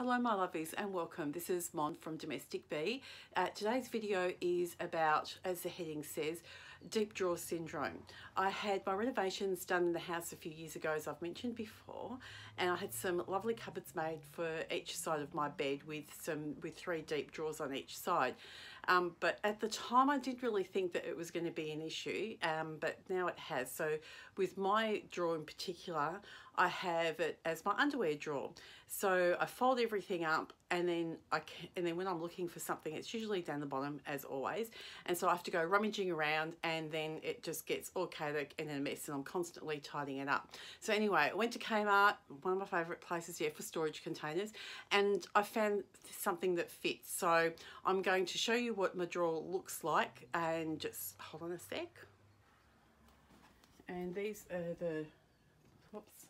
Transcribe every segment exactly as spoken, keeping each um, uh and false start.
Hello my lovelies and welcome. This is Mon from Domestic Bee. Uh, today's video is about, as the heading says, deep drawer syndrome. I had my renovations done in the house a few years ago, as I've mentioned before, and I had some lovely cupboards made for each side of my bed with some with three deep drawers on each side. Um, but at the time I didn't really think that it was going to be an issue, um, but now it has. So with my drawer in particular, I have it as my underwear drawer. So I fold everything up, and then I can, and then when I'm looking for something, it's usually down the bottom as always. And so I have to go rummaging around, and then it just gets all chaotic and in a mess, and I'm constantly tidying it up. So anyway, I went to Kmart, one of my favorite places here for storage containers, and I found something that fits. So I'm going to show you what my drawer looks like, and just hold on a sec. And these are the, whoops,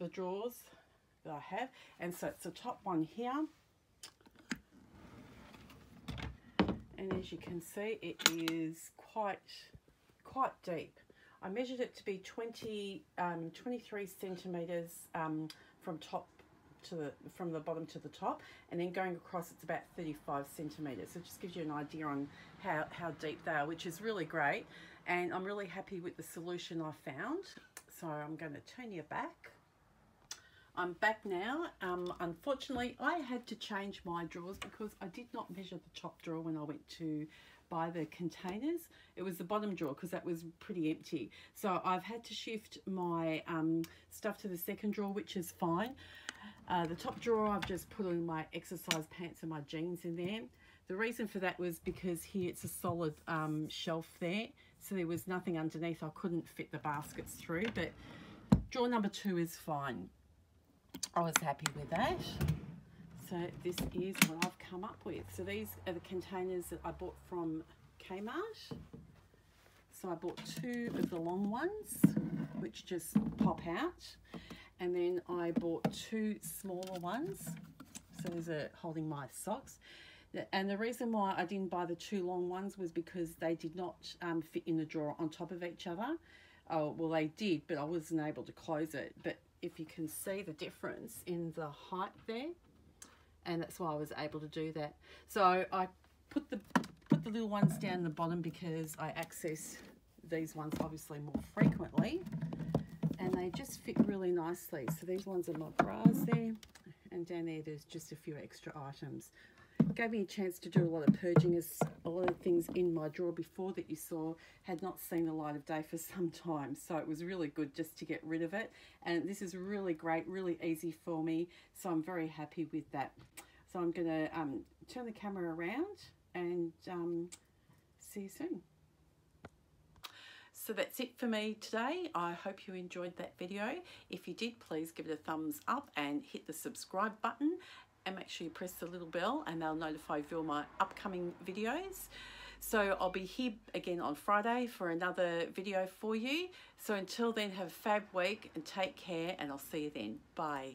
the drawers that I have. And so it's the top one here, and as you can see, it is quite quite deep. I measured it to be twenty um, twenty-three centimeters um, from top to the from the bottom to the top, and then going across it's about thirty-five centimeters. So it just gives you an idea on how, how deep they are, which is really great, and I'm really happy with the solution I found. So I'm going to turn you back. I'm back now. Um, unfortunately, I had to change my drawers because I did not measure the top drawer when I went to buy the containers. It was the bottom drawer because that was pretty empty. So I've had to shift my um, stuff to the second drawer, which is fine. Uh, the top drawer, I've just put on my exercise pants and my jeans in there. The reason for that was because here it's a solid um, shelf there, so there was nothing underneath. I couldn't fit the baskets through, but drawer number two is fine. I was happy with that. So this is what I've come up with. So these are the containers that I bought from Kmart. So I bought two of the long ones, which just pop out. And then I bought two smaller ones. So there's a holding my socks. And the reason why I didn't buy the two long ones was because they did not um, fit in the drawer on top of each other. Oh, well, they did, but I wasn't able to close it. But if you can see the difference in the height there, and that's why I was able to do that. So I put the put the little ones down the bottom because I access these ones obviously more frequently, and they just fit really nicely. So these ones are my bras there, and down there there's just a few extra items. Gave me a chance to do a lot of purging, as a lot of things in my drawer before that you saw had not seen the light of day for some time, so it was really good just to get rid of it. And this is really great, really easy for me, so I'm very happy with that. So I'm going to um, turn the camera around and um, see you soon. So that's it for me today. I hope you enjoyed that video. If you did, please give it a thumbs up and hit the subscribe button. And make sure you press the little bell, and they'll notify you of my upcoming videos. So I'll be here again on Friday for another video for you. So until then, have a fab week and take care, and I'll see you then. Bye.